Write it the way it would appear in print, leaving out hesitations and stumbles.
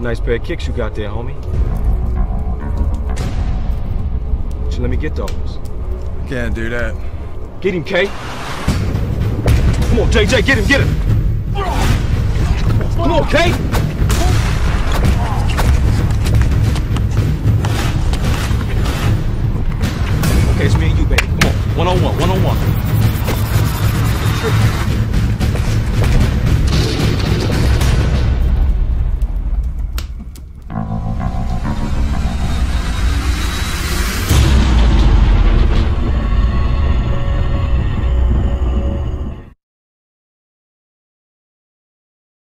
It's a nice pair of kicks you got there, homie. So let me get those. Can't do that. Get him, K. Come on, JJ, get him, get him. Come on, K.